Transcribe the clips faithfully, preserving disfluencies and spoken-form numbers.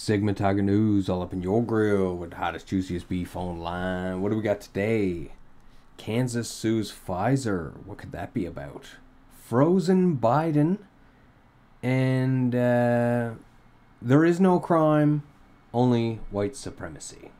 Sigma Tiger News, all up in your grill with the hottest, juiciest beef online. What do we got today? Kansas sues Pfizer. What could that be about? Frozen Biden. And uh, there is no crime, only white supremacy.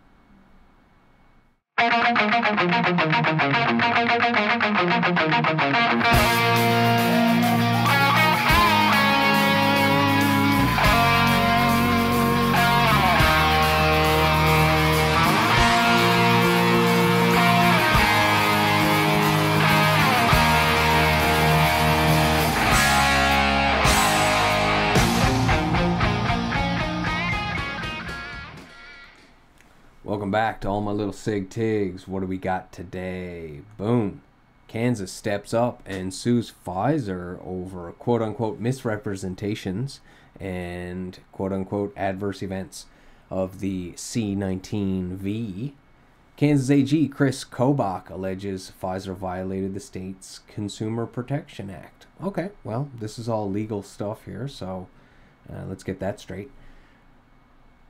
Welcome back to all my little sig tigs. What do we got today? Boom. Kansas steps up and sues Pfizer over quote-unquote misrepresentations and quote-unquote adverse events of the C nineteen V. Kansas A G Chris Kobach alleges Pfizer violated the state's Consumer Protection Act. Okay, well, this is all legal stuff here, so uh, let's get that straight.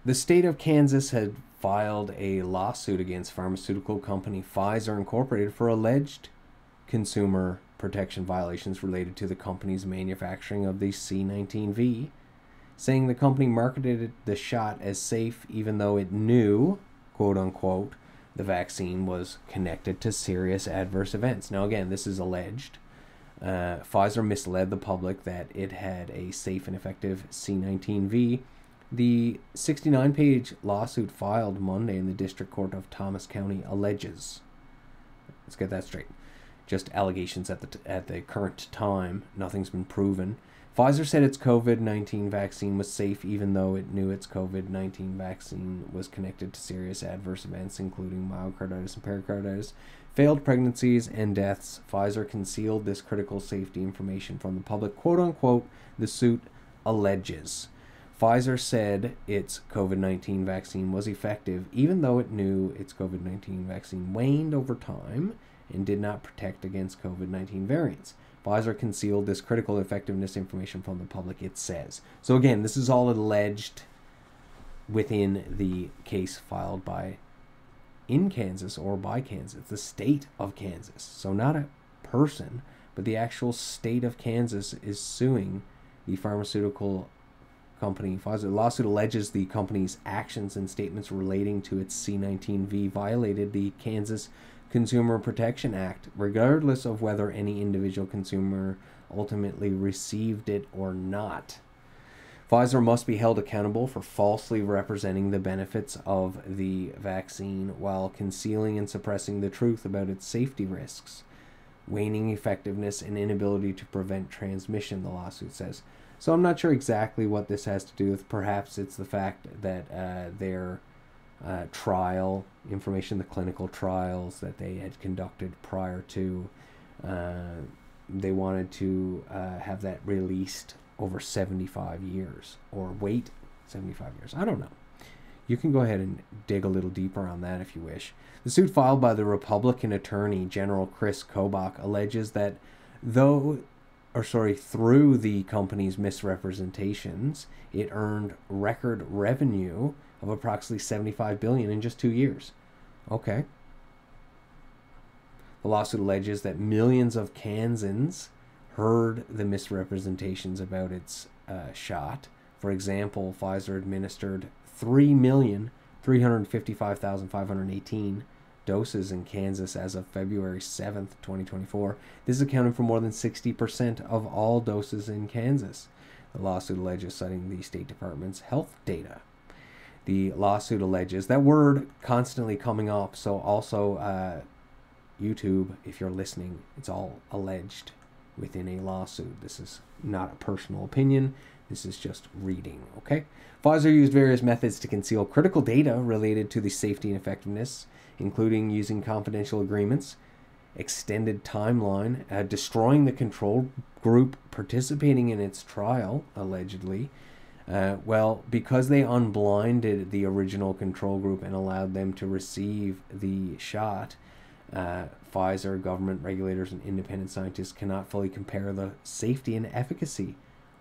The state of Kansas had filed a lawsuit against pharmaceutical company Pfizer Incorporated for alleged consumer protection violations related to the company's manufacturing of the C nineteen V, saying the company marketed the shot as safe even though it knew, quote-unquote, the vaccine was connected to serious adverse events. Now, again, this is alleged. Uh, Pfizer misled the public that it had a safe and effective C nineteen V. The sixty-nine page lawsuit filed Monday in the District Court of Thomas County alleges. Let's get that straight. Just allegations at the, t at the current time. Nothing's been proven. Pfizer said its COVID nineteen vaccine was safe even though it knew its COVID nineteen vaccine was connected to serious adverse events including myocarditis and pericarditis, failed pregnancies, and deaths. Pfizer concealed this critical safety information from the public, quote-unquote, the suit alleges. Pfizer said its COVID nineteen vaccine was effective, even though it knew its COVID nineteen vaccine waned over time and did not protect against COVID nineteen variants. Pfizer concealed this critical effectiveness information from the public, it says. So again, this is all alleged within the case filed by in Kansas or by Kansas, the state of Kansas. So not a person, but the actual state of Kansas is suing the pharmaceutical company Pfizer. The lawsuit alleges the company's actions and statements relating to its C nineteen V violated the Kansas Consumer Protection Act, regardless of whether any individual consumer ultimately received it or not. Pfizer must be held accountable for falsely representing the benefits of the vaccine while concealing and suppressing the truth about its safety risks, waning effectiveness, and inability to prevent transmission, the lawsuit says. So I'm not sure exactly what this has to do with. Perhaps it's the fact that uh, their uh, trial information, the clinical trials that they had conducted prior to, uh, they wanted to uh, have that released over seventy-five years or wait seventy-five years. I don't know. You can go ahead and dig a little deeper on that if you wish. The suit filed by the Republican Attorney General Chris Kobach alleges that though... or sorry, through the company's misrepresentations, it earned record revenue of approximately seventy-five billion dollars in just two years. Okay. The lawsuit alleges that millions of Kansans heard the misrepresentations about its uh, shot. For example, Pfizer administered three million three hundred fifty-five thousand five hundred eighteen doses in Kansas as of February seventh, twenty twenty-four. This accounted for more than sixty percent of all doses in Kansas, the lawsuit alleges, citing the State Department's health data. The lawsuit alleges that word constantly coming up, so also uh, YouTube, if you're listening, it's all alleged within a lawsuit. This is not a personal opinion. This is just reading, okay? Pfizer used various methods to conceal critical data related to the safety and effectiveness, including using confidential agreements, extended timeline, uh, destroying the control group participating in its trial, allegedly. Uh, well, because they unblinded the original control group and allowed them to receive the shot, uh, Pfizer, government regulators, and independent scientists cannot fully compare the safety and efficacy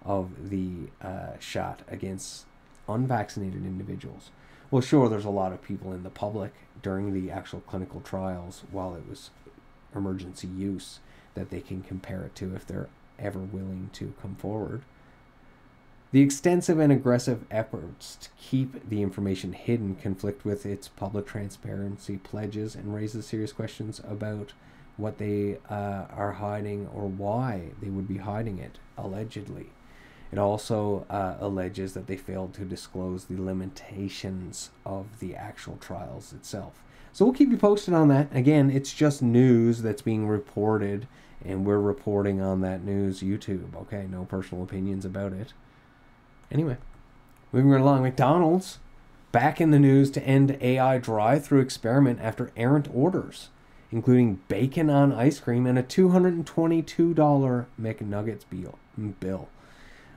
of the uh, shot against unvaccinated individuals. Well, sure, there's a lot of people in the public during the actual clinical trials while it was emergency use that they can compare it to if they're ever willing to come forward. The extensive and aggressive efforts to keep the information hidden conflict with its public transparency pledges and raises serious questions about what they uh, are hiding or why they would be hiding it, allegedly. It also uh, alleges that they failed to disclose the limitations of the actual trials itself. So we'll keep you posted on that. Again, it's just news that's being reported, and we're reporting on that news. YouTube, okay? No personal opinions about it. Anyway, moving right along. McDonald's back in the news to end A I drive-thru experiment after errant orders, including bacon on ice cream and a two hundred twenty-two dollars McNuggets bill.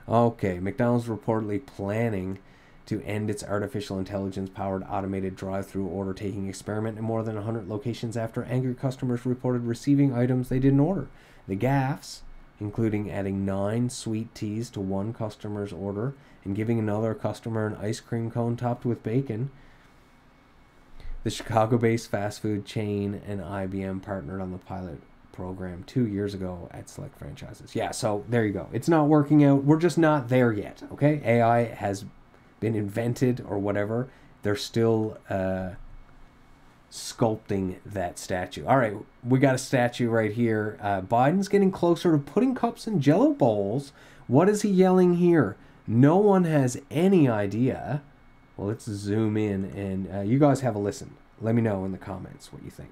Okay, McDonald's reportedly planning to end its artificial intelligence-powered automated drive-thru order-taking experiment in more than one hundred locations after angry customers reported receiving items they didn't order. The gaffes, including adding nine sweet teas to one customer's order and giving another customer an ice cream cone topped with bacon. The Chicago-based fast food chain and I B M partnered on the pilot program two years ago at select franchises. Yeah, so there you go. It's not working out. We're just not there yet, okay? A I has been invented or whatever. They're still uh, sculpting that statue. All right, we got a statue right here. Uh, Biden's getting closer to putting cups in Jell-O bowls. What is he yelling here? No one has any idea. Well, let's zoom in, and uh, you guys have a listen. Let me know in the comments what you think.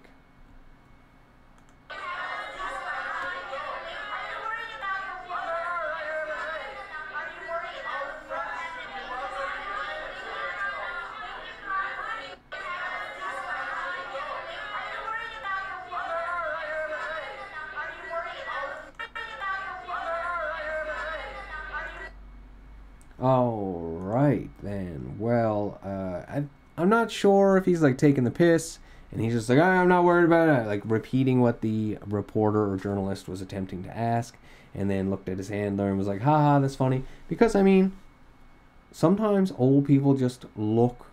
Sure, if he's like taking the piss and he's just like, oh, I'm not worried about it, like repeating what the reporter or journalist was attempting to ask, and then looked at his handler and was like, haha, that's funny. Because I mean, sometimes old people just look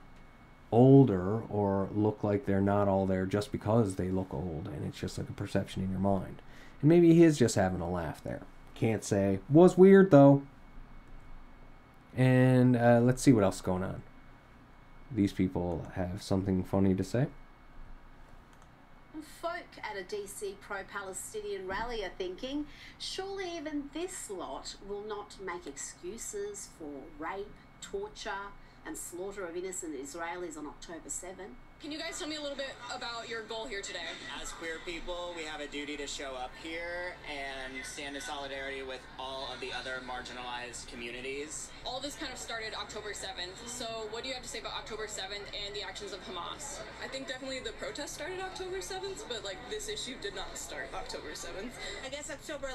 older or look like they're not all there just because they look old, and it's just like a perception in your mind. And maybe he is just having a laugh there. Can't say. Was weird though. And uh, let's see what else is going on. These people have something funny to say. Folk at a D C pro-Palestinian rally are thinking, surely even this lot will not make excuses for rape, torture, and slaughter of innocent Israelis on October seventh. Can you guys tell me a little bit about your goal here today? As queer people, we have a duty to show up here and stand in solidarity with all of the other marginalized communities. All this kind of started October seventh. So what do you have to say about October seventh and the actions of Hamas? I think definitely the protest started October seventh, but like this issue did not start October seventh. I guess October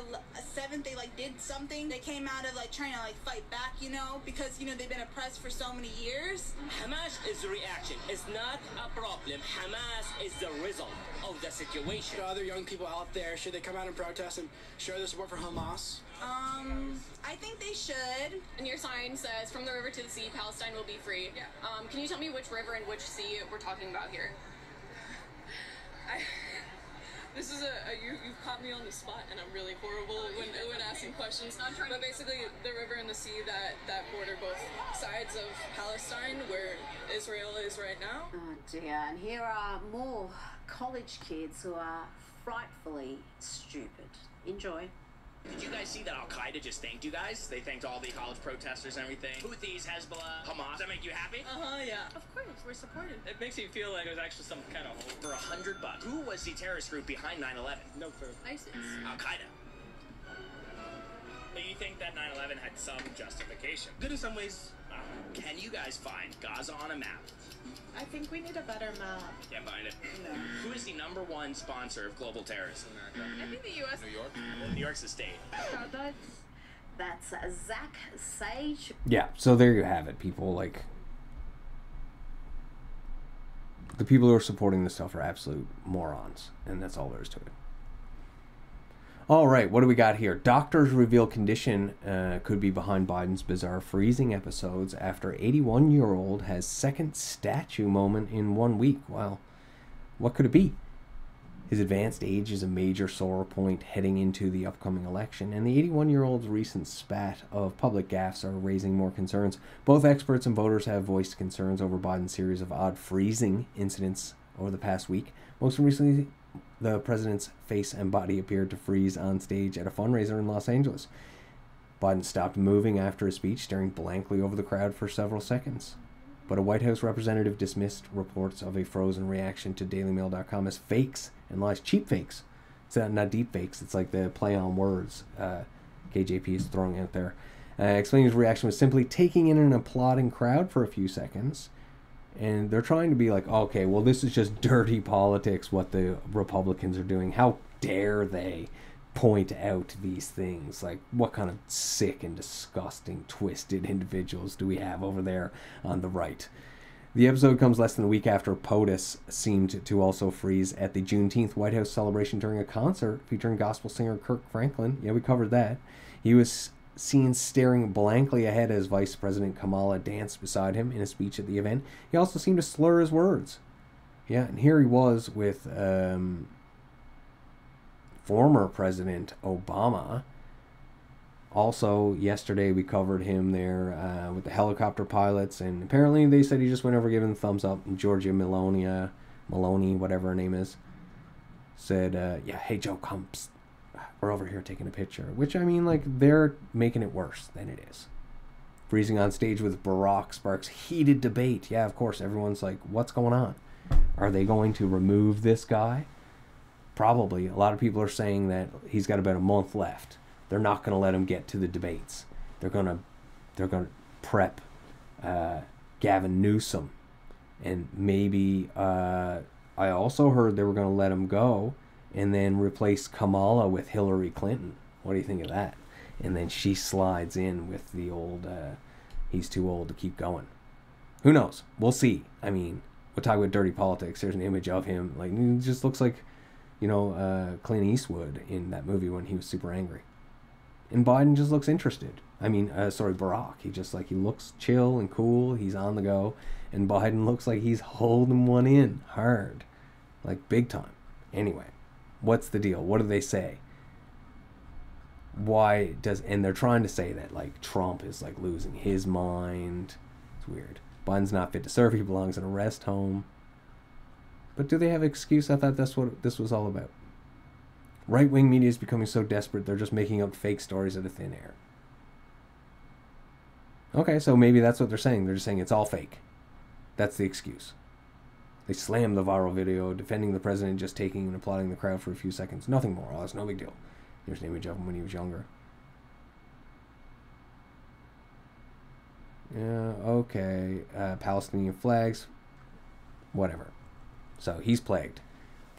seventh, they like did something. They came out of like trying to like fight back, you know, because, you know, they've been oppressed for so many years. Hamas is a reaction. It's not a problem. Hamas is the result of the situation. To other young people out there, should they come out and protest and show their support for Hamas? Um, I think they should. And your sign says, from the river to the sea, Palestine will be free. Yeah. Um, can you tell me which river and which sea we're talking about here? I, this is a, a you, you've caught me on the spot, and I'm really horrible when, when asking questions. I'm trying but basically, the river and the sea that, that border both sides of Palestine, where Israel is right now. Oh dear, and here are more college kids who are frightfully stupid. Enjoy. Did you guys see that Al-Qaeda just thanked you guys? They thanked all the college protesters and everything. Houthis, Hezbollah, Hamas. Does that make you happy? Uh-huh, yeah. Of course, we're supported. It makes me feel like it was actually some kind of... For a hundred bucks, who was the terrorist group behind nine eleven? No further. ISIS. Al-Qaeda. But you think that nine eleven had some justification? Good in some ways. Uh, can you guys find Gaza on a map? I think we need a better map. Can't find it. No. Who is the number one sponsor of global terrorism in America? I think the U S New York. Well, New York's the state. Oh, that's, that's uh, Zach Sage. Yeah, so there you have it, people. Like, the people who are supporting this stuff are absolute morons, and that's all there is to it. All right, what do we got here? Doctors reveal condition uh, could be behind Biden's bizarre freezing episodes after eighty-one-year-old has second statue moment in one week. Wow, what could it be? His advanced age is a major sore point heading into the upcoming election, and the eighty-one-year-old's recent spat of public gaffes are raising more concerns. Both experts and voters have voiced concerns over Biden's series of odd freezing incidents over the past week. Most recently, the president's face and body appeared to freeze on stage at a fundraiser in Los Angeles. Biden stopped moving after his speech, staring blankly over the crowd for several seconds. But a White House representative dismissed reports of a frozen reaction to Daily Mail dot com as fakes and lies. Cheap fakes. It's not, not deep fakes. It's like the play on words uh, K J P is throwing out there. Uh, explaining his reaction was simply taking in an applauding crowd for a few seconds. And they're trying to be like, okay, well, this is just dirty politics, what the Republicans are doing. How dare they point out these things? Like, what kind of sick and disgusting, twisted individuals do we have over there on the right? The episode comes less than a week after POTUS seemed to also freeze at the Juneteenth White House celebration during a concert featuring gospel singer Kirk Franklin. Yeah, we covered that. He was seen staring blankly ahead as Vice President Kamala danced beside him in a speech at the event. He also seemed to slur his words. Yeah, and here he was with um, former President Obama. Also, yesterday we covered him there uh, with the helicopter pilots, and apparently they said he just went over giving the thumbs up, and Georgia Melania, Maloney, whatever her name is, said, uh, yeah, hey, Joe, come, psst. We're over here taking a picture, which, I mean, like, they're making it worse than it is. Freezing on stage with Barack sparks heated debate. Yeah, of course, everyone's like, what's going on? Are they going to remove this guy? Probably. A lot of people are saying that he's got about a month left. They're not going to let him get to the debates. They're going to they're going to prep uh, Gavin Newsom. And maybe uh, I also heard they were going to let him go and then replace Kamala with Hillary Clinton. What do you think of that? And then she slides in with the old, uh, he's too old to keep going. Who knows? We'll see. I mean, we'll talk about dirty politics. There's an image of him. Like, he just looks like, you know, uh, Clint Eastwood in that movie when he was super angry. And Biden just looks interested. I mean, uh, sorry, Barack. He just, like, he looks chill and cool. He's on the go. And Biden looks like he's holding one in hard. Like, big time. Anyway. What's the deal? What do they say? Why does... And they're trying to say that, like, Trump is, like, losing his mind. It's weird. Biden's not fit to serve. He belongs in a rest home. But do they have an excuse? I thought that's what this was all about. Right-wing media is becoming so desperate, they're just making up fake stories out of thin air. Okay, so maybe that's what they're saying. They're just saying it's all fake. That's the excuse. They slammed the viral video, defending the president, just taking and applauding the crowd for a few seconds. Nothing more. Oh, it's no big deal. There's an image of him when he was younger. Yeah, okay. Uh, Palestinian flags. Whatever. So, he's plagued.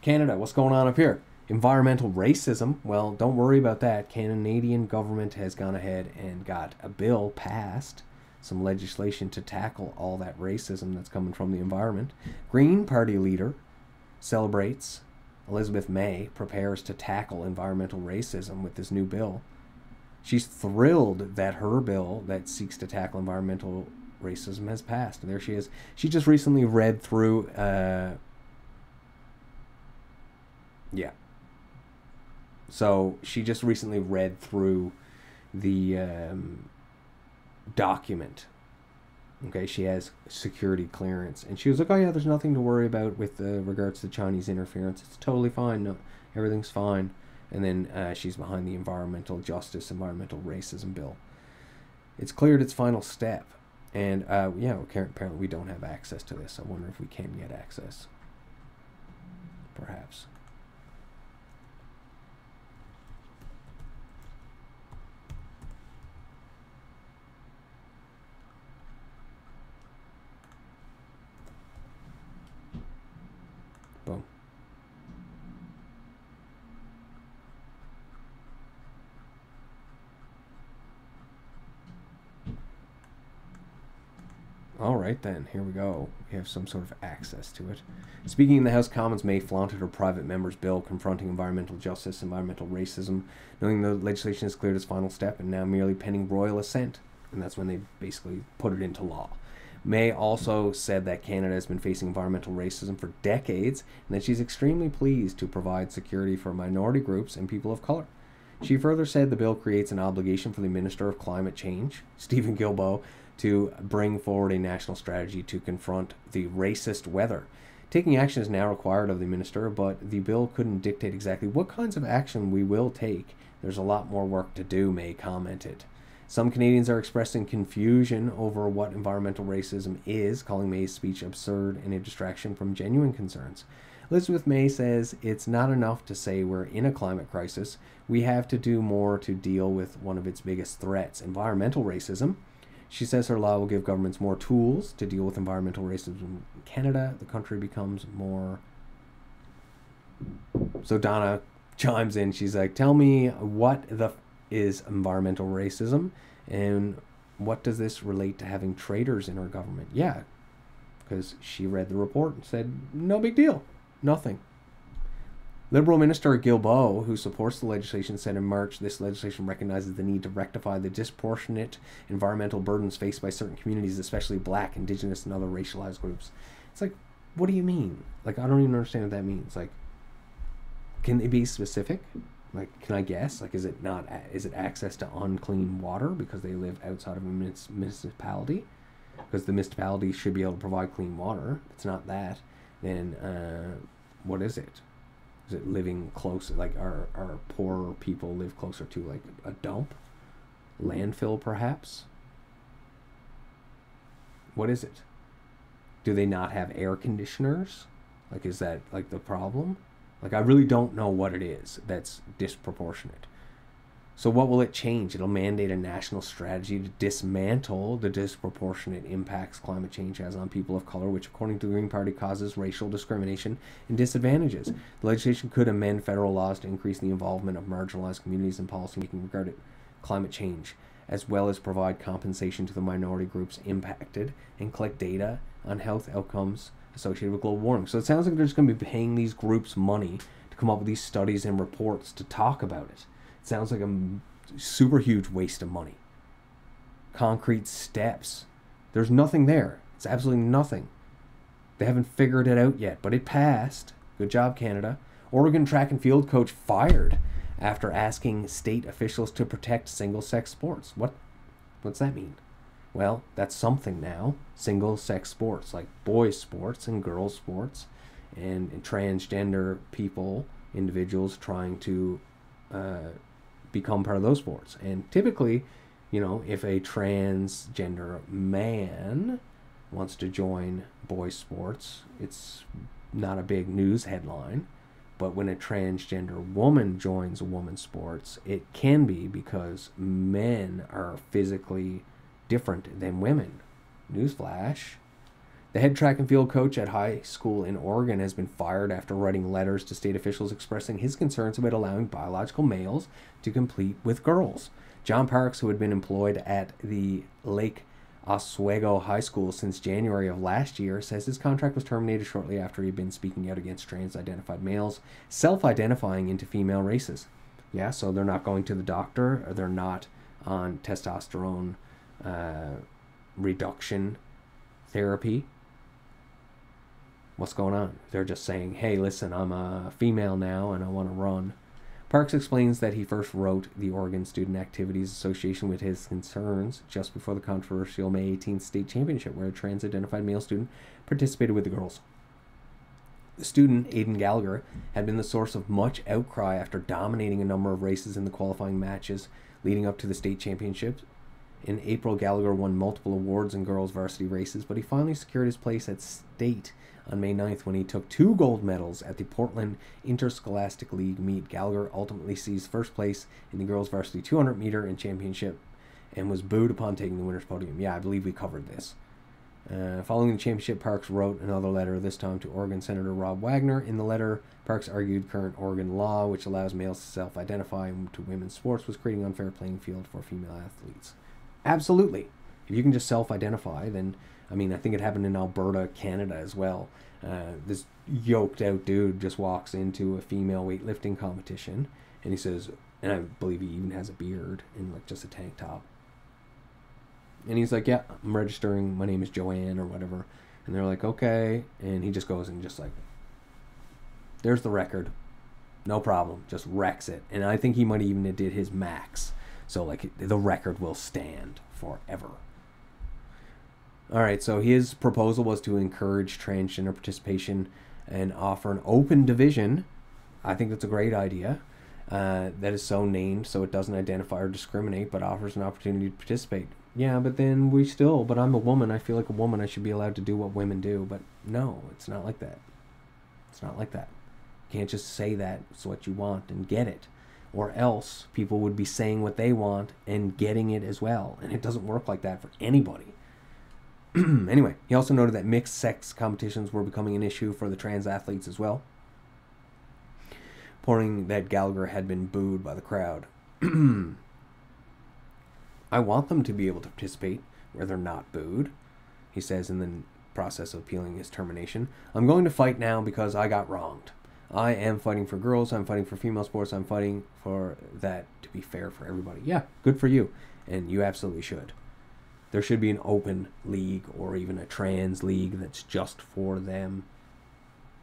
Canada, what's going on up here? Environmental racism. Well, don't worry about that. Canadian government has gone ahead and got a bill passed. Some legislation to tackle all that racism that's coming from the environment. Green Party leader celebrates. Elizabeth May prepares to tackle environmental racism with this new bill. She's thrilled that her bill that seeks to tackle environmental racism has passed. And there she is. She just recently read through... Uh, yeah. So she just recently read through the... Um, document. Okay, she has security clearance, and she was like, oh yeah, there's nothing to worry about with uh, regards to Chinese interference. It's totally fine. No, everything's fine. And then uh, she's behind the environmental justice, environmental racism bill. It's cleared its final step, and uh, yeah, apparently we don't have access to this. I wonder if we can get access, perhaps. Boom. All right, then. Here we go. We have some sort of access to it. Speaking in the House, Commons May flaunted her private member's bill confronting environmental justice, environmental racism, knowing the legislation has cleared its final step and now merely pending royal assent. And that's when they basically put it into law. May also said that Canada has been facing environmental racism for decades and that she's extremely pleased to provide security for minority groups and people of color. She further said the bill creates an obligation for the Minister of Climate Change, Steven Guilbeault, to bring forward a national strategy to confront the racist weather. Taking action is now required of the minister, but the bill couldn't dictate exactly what kinds of action we will take. There's a lot more work to do, May commented. Some Canadians are expressing confusion over what environmental racism is, calling May's speech absurd and a distraction from genuine concerns. Elizabeth May says it's not enough to say we're in a climate crisis. We have to do more to deal with one of its biggest threats, environmental racism. She says her law will give governments more tools to deal with environmental racism in Canada. The country becomes more... So Donna chimes in. She's like, tell me what the f is environmental racism and what does this relate to having traitors in our government? Yeah, because she read the report and said, no big deal, nothing. Liberal Minister Guilbeault, who supports the legislation, said in March, this legislation recognizes the need to rectify the disproportionate environmental burdens faced by certain communities, especially black, indigenous, and other racialized groups. It's like, what do you mean? Like, I don't even understand what that means. Like, can they be specific? Like, can I guess? Like, is it not, is it access to unclean water because they live outside of a municipality? Because the municipality should be able to provide clean water. If it's not that, then uh, what is it? Is it living close, like our, our poorer people live closer to like a dump? Landfill perhaps? What is it? Do they not have air conditioners? Like, is that like the problem? Like, I really don't know what it is that's disproportionate. So what will it change? It'll mandate a national strategy to dismantle the disproportionate impacts climate change has on people of color, which, according to the Green Party, causes racial discrimination and disadvantages. The legislation could amend federal laws to increase the involvement of marginalized communities in policymaking regarding climate change, as well as provide compensation to the minority groups impacted and collect data on health outcomes associated with global warming. So it sounds like they're just going to be paying these groups money to come up with these studies and reports to talk about it. Sounds like a super huge waste of money. Concrete steps. There's nothing there. It's absolutely nothing. They haven't figured it out yet, but it passed. Good job, Canada. Oregon track and field coach fired after asking state officials to protect single-sex sports. What? What's that mean? Well, that's something now. Single-sex sports, like boys' sports and girls' sports, and, and transgender people, individuals trying to uh, become part of those sports. And typically, you know, if a transgender man wants to join boys sports, it's not a big news headline. But when a transgender woman joins a woman's sports, it can be, because men are physically different than women. Newsflash. The head track and field coach at high school in Oregon has been fired after writing letters to state officials expressing his concerns about allowing biological males to compete with girls. John Parks, who had been employed at the Lake Oswego High School since January of last year, says his contract was terminated shortly after he'd been speaking out against trans-identified males self-identifying into female races. Yeah, so they're not going to the doctor, or they're not on testosterone uh, reduction therapy. What's going on? They're just saying, hey, listen, I'm a female now and I want to run. Parks explains that he first wrote the Oregon Student Activities Association with his concerns just before the controversial May eighteenth state championship, where a trans-identified male student participated with the girls. The student, Aiden Gallagher, had been the source of much outcry after dominating a number of races in the qualifying matches leading up to the state championships. In April, Gallagher won multiple awards in girls' varsity races, but he finally secured his place at state on May ninth when he took two gold medals at the Portland Interscholastic League meet. Gallagher ultimately seized first place in the girls' varsity two hundred meter and championship and was booed upon taking the winner's podium. Yeah, I believe we covered this. Uh, following the championship, Parks wrote another letter, this time to Oregon Senator Rob Wagner. In the letter, Parks argued current Oregon law, which allows males to self-identify to women's sports, was creating an unfair playing field for female athletes. Absolutely. If you can just self-identify, then I mean, I think it happened in Alberta, Canada as well. Uh, this yoked out dude just walks into a female weightlifting competition and he says, and I believe he even has a beard and like just a tank top. And he's like, yeah, I'm registering. My name is Joanne or whatever. And they're like, okay. And he just goes and just like, there's the record. No problem. Just wrecks it. And I think he might even have did his max. So like the record will stand forever. All right, so his proposal was to encourage transgender participation and offer an open division. I think that's a great idea. Uh, that is so named so it doesn't identify or discriminate but offers an opportunity to participate. Yeah, but then we still, but I'm a woman. I feel like a woman. I should be allowed to do what women do. But no, it's not like that. It's not like that. You can't just say that it's what you want and get it. Or else people would be saying what they want and getting it as well. And it doesn't work like that for anybody. Anyway, he also noted that mixed-sex competitions were becoming an issue for the trans athletes as well, pointing that Gallagher had been booed by the crowd. I want them to be able to participate where they're not booed, he says in the process of appealing his termination. I'm going to fight now because I got wronged. I am fighting for girls. I'm fighting for female sports. I'm fighting for that to be fair for everybody. Yeah, good for you. And you absolutely should. There should be an open league or even a trans league that's just for them.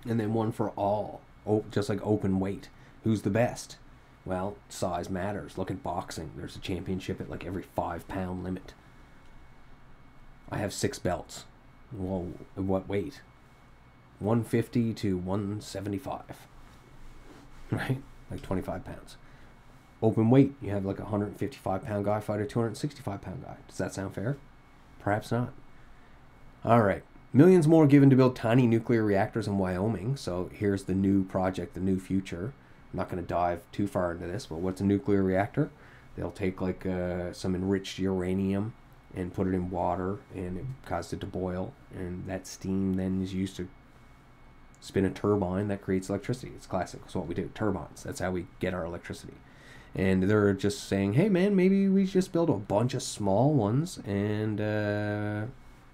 And then one for all. Oh, just like open weight. Who's the best? Well, size matters. Look at boxing. There's a championship at like every five pound limit. I have six belts. Well, what weight? one fifty to one seventy-five. Right? Like twenty-five pounds. Open weight, you have like a one hundred fifty-five pound guy fight a two hundred sixty-five pound guy. Does that sound fair? Perhaps not. All right. Millions more given to build tiny nuclear reactors in Wyoming. So here's the new project, the new future. I'm not going to dive too far into this, but what's a nuclear reactor? They'll take like uh, some enriched uranium and put it in water and it causes it to boil. And that steam then is used to spin a turbine that creates electricity. It's classic. It's what we do. Turbines. That's how we get our electricity. And they're just saying, hey, man, maybe we just build a bunch of small ones, and uh,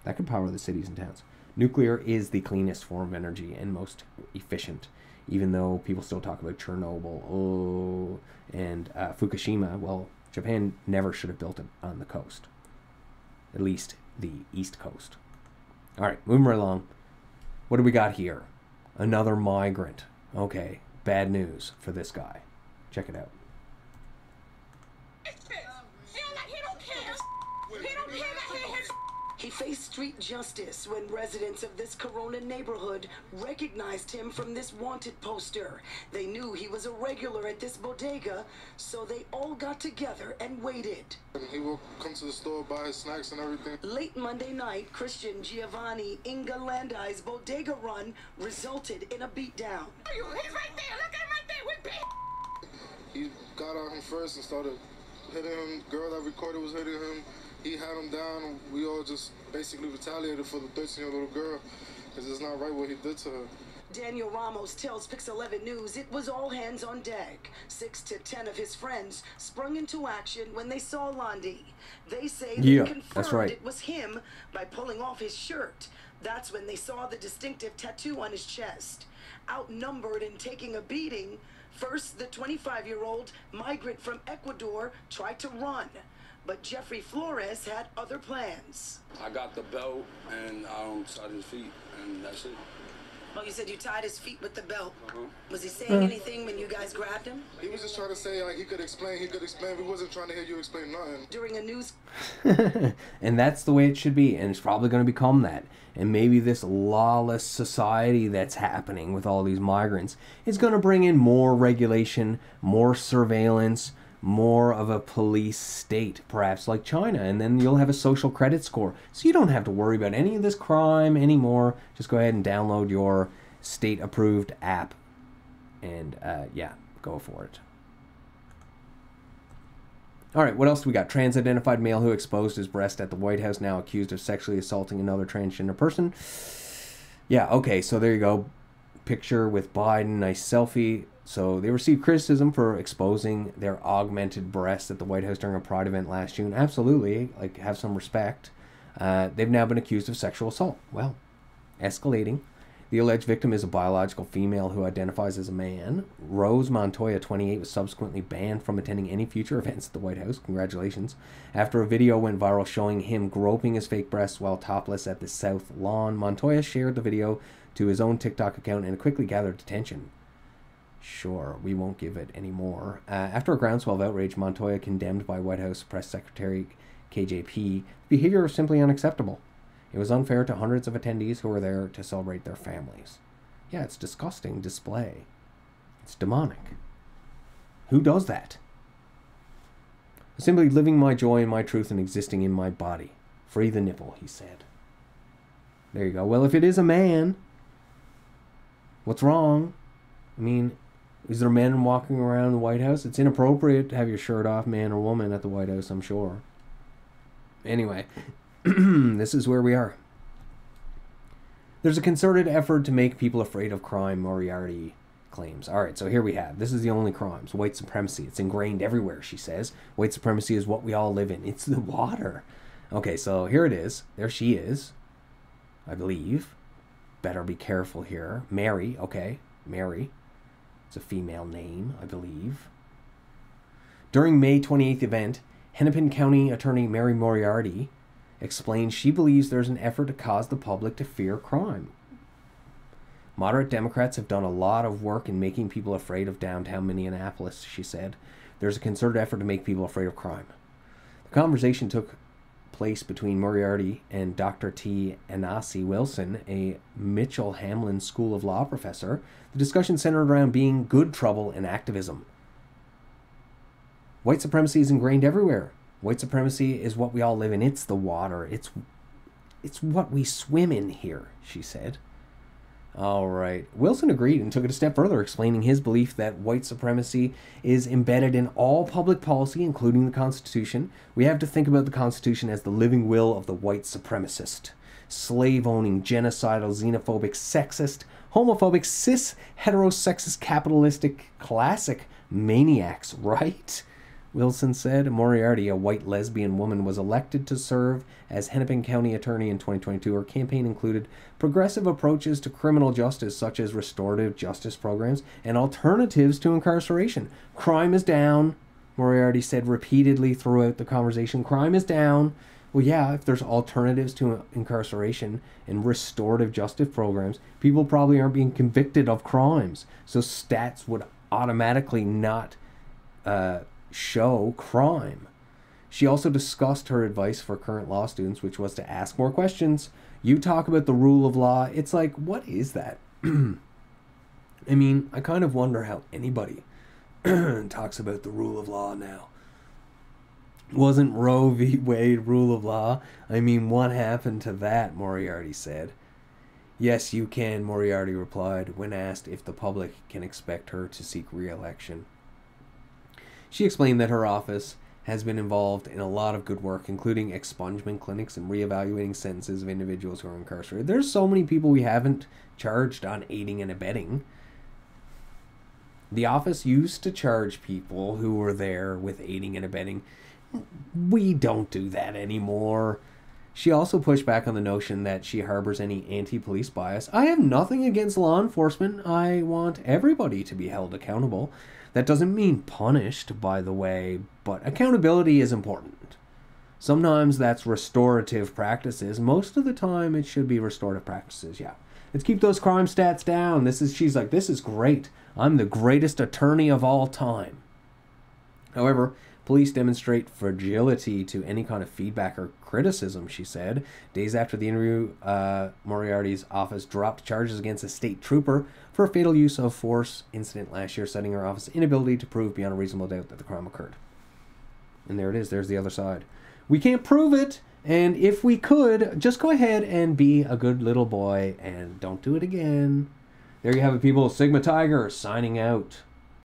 that could power the cities and towns. Nuclear is the cleanest form of energy and most efficient, even though people still talk about Chernobyl oh, and uh, Fukushima. Well, Japan never should have built it on the coast, at least the East Coast. All right, moving right along. What do we got here? Another migrant. Okay, bad news for this guy. Check it out. He faced street justice when residents of this Corona neighborhood recognized him from this wanted poster. They knew he was a regular at this bodega, so they all got together and waited. He will come to the store, buy his snacks and everything. Late Monday night, Christian Giovanni Inga Landai's bodega run resulted in a beatdown. He's right there. Look at him right there. We're beat. He got on him first and started hitting him. The girl that recorded was hitting him. He had him down, and we all just basically retaliated for the thirteen-year-old little girl, because it's not right what he did to her. Daniel Ramos tells Pix eleven News it was all hands on deck. Six to ten of his friends sprung into action when they saw Londi. They say yeah, they confirmed that's right. It was him by pulling off his shirt. That's when they saw the distinctive tattoo on his chest. Outnumbered and taking a beating, first the twenty-five-year-old migrant from Ecuador tried to run. But Jeffrey Flores had other plans. I got the belt and I um, tied his feet, and that's it. Oh, you said you tied his feet with the belt. Uh-huh. Was he saying uh-huh. anything when you guys grabbed him? He was just trying to say, like, he could explain, he could explain. We wasn't trying to hear you explain nothing. During a news... And that's the way it should be, and it's probably going to become that. And maybe this lawless society that's happening with all these migrants is going to bring in more regulation, more surveillance, more of a police state, perhaps like China, and then you'll have a social credit score. So you don't have to worry about any of this crime anymore. Just go ahead and download your state-approved app, and uh, yeah, go for it. All right, what else do we got? Trans-identified male who exposed his breast at the White House now accused of sexually assaulting another transgender person. Yeah, okay, so there you go. Picture with Biden, nice selfie. So they received criticism for exposing their augmented breasts at the White House during a Pride event last June. Absolutely. Like, have some respect. Uh, they've now been accused of sexual assault. Well, escalating. The alleged victim is a biological female who identifies as a man. Rose Montoya, twenty-eight, was subsequently banned from attending any future events at the White House. Congratulations. After a video went viral showing him groping his fake breasts while topless at the South Lawn, Montoya shared the video to his own TikTok account and quickly gathered attention. Sure, we won't give it any more. Uh, after a groundswell of outrage, Montoya condemned by White House Press Secretary K J P, behavior was simply unacceptable. It was unfair to hundreds of attendees who were there to celebrate their families. Yeah, it's disgusting display. It's demonic. Who does that? Simply living my joy and my truth and existing in my body. Free the nipple, he said. There you go. Well, if it is a man, what's wrong? I mean, is there men walking around the White House? It's inappropriate to have your shirt off, man or woman, at the White House, I'm sure. Anyway, this is where we are. There's a concerted effort to make people afraid of crime, Moriarty claims. All right, so here we have. This is the only crimes. White supremacy. It's ingrained everywhere, she says. White supremacy is what we all live in. It's the water. Okay, so here it is. There she is, I believe. Better be careful here. Mary, okay. Mary. It's a female name, I believe. During May twenty-eighth event, Hennepin County Attorney Mary Moriarty explains she believes there's an effort to cause the public to fear crime. Moderate Democrats have done a lot of work in making people afraid of downtown Minneapolis, she said. There's a concerted effort to make people afraid of crime. The conversation took place between Moriarty and Doctor T. Anasi Wilson, a Mitchell Hamlin School of Law professor. The discussion centered around being good trouble and activism. White supremacy is ingrained everywhere. White supremacy is what we all live in. It's the water. It's it's what we swim in here, she said. All right. Wilson agreed and took it a step further, explaining his belief that white supremacy is embedded in all public policy, including the Constitution. We have to think about the Constitution as the living will of the white supremacist, slave-owning, genocidal, xenophobic, sexist, homophobic, cis, heterosexist, capitalistic, classic maniacs, right? Wilson said. Moriarty, a white lesbian woman, was elected to serve as Hennepin County Attorney in twenty twenty-two. Her campaign included progressive approaches to criminal justice, such as restorative justice programs and alternatives to incarceration. Crime is down, Moriarty said repeatedly throughout the conversation. Crime is down. Well, yeah, if there's alternatives to incarceration and restorative justice programs, people probably aren't being convicted of crimes. So stats would automatically not... Uh, show crime. She also discussed her advice for current law students, which was to ask more questions. You talk about the rule of law. It's like, what is that? I mean, I kind of wonder how anybody talks about the rule of law now. Wasn't Roe v. Wade rule of law? I mean, what happened to that? Moriarty said. Yes, you can, Moriarty replied when asked if the public can expect her to seek re-election. She explained that her office has been involved in a lot of good work, including expungement clinics and reevaluating sentences of individuals who are incarcerated. There's so many people we haven't charged on aiding and abetting. The office used to charge people who were there with aiding and abetting. We don't do that anymore. She also pushed back on the notion that she harbors any anti-police bias. I have nothing against law enforcement. I want everybody to be held accountable. That doesn't mean punished, by the way, but accountability is important. Sometimes that's restorative practices. Most of the time it should be restorative practices, yeah. Let's keep those crime stats down. This is, she's like, this is great. I'm the greatest attorney of all time. However, police demonstrate fragility to any kind of feedback or criticism, she said. Days after the interview, uh, Moriarty's office dropped charges against a state trooper for a fatal use of force incident last year, citing her office's inability to prove beyond a reasonable doubt that the crime occurred. And there it is. There's the other side. We can't prove it, and if we could, just go ahead and be a good little boy and don't do it again. There you have it, people. Sigma Tiger signing out.